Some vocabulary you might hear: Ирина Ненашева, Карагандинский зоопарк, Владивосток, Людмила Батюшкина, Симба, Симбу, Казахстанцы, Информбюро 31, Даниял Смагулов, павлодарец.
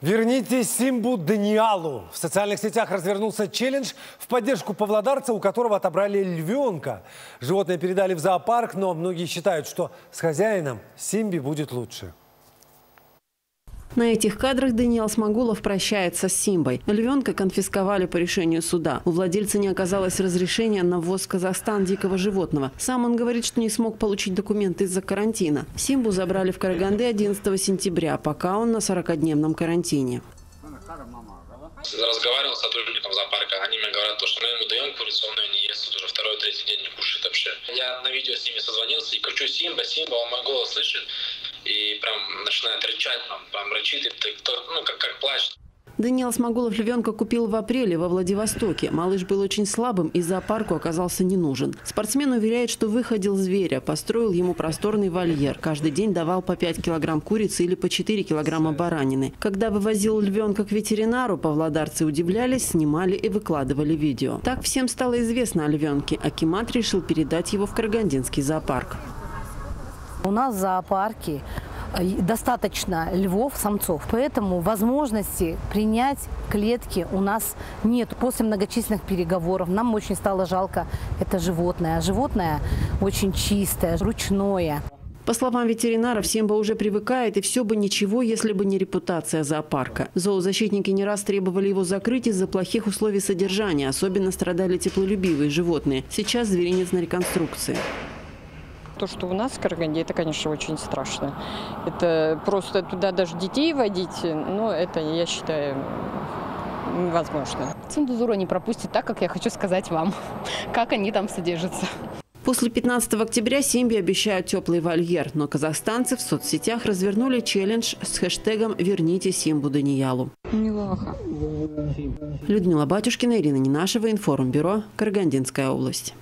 Верните Симбу Даниялу. В социальных сетях развернулся челлендж в поддержку павлодарца, у которого отобрали львенка. Животное передали в зоопарк, но многие считают, что с хозяином Симби будет лучше. На этих кадрах Даниял Смагулов прощается с Симбой. Львенка конфисковали по решению суда. У владельца не оказалось разрешения на ввоз в Казахстан дикого животного. Сам он говорит, что не смог получить документы из-за карантина. Симбу забрали в Караганде 11 сентября, пока он на 40-дневном карантине. Разговаривал с сотрудником зоопарка, они мне говорят, что мы ему даем куриционную, не ест, уже второй-третий день не кушает вообще. Я на видео с ними созвонился и кричу: Симба, Симба, он мой голос слышит. И прям начинает рычать, прям рычит, ну, как плачет. Даниял Смагулов львенка купил в апреле во Владивостоке. Малыш был очень слабым и зоопарку оказался не нужен. Спортсмен уверяет, что выходил зверя, построил ему просторный вольер. Каждый день давал по 5 килограмм курицы или по 4 килограмма баранины. Когда вывозил львенка к ветеринару, павлодарцы удивлялись, снимали и выкладывали видео. Так всем стало известно о львенке. Акимат решил передать его в Карагандинский зоопарк. У нас в зоопарке достаточно львов, самцов, поэтому возможности принять клетки у нас нет. После многочисленных переговоров нам очень стало жалко это животное. Животное очень чистое, ручное. По словам ветеринаров, Симба уже привыкает, и все бы ничего, если бы не репутация зоопарка. Зоозащитники не раз требовали его закрыть из-за плохих условий содержания. Особенно страдали теплолюбивые животные. Сейчас зверинец на реконструкции. То, что у нас в Караганде, это, конечно, очень страшно. Это просто туда даже детей водить, но это, я считаю, невозможно. Цензура не пропустит так, как я хочу сказать вам, как они там содержатся. После 15 октября Симби обещают теплый вольер, но казахстанцы в соцсетях развернули челлендж с хэштегом «Верните Симбу Даниялу». Милаха. Людмила Батюшкина, Ирина Ненашева, Информбюро, Карагандинская область.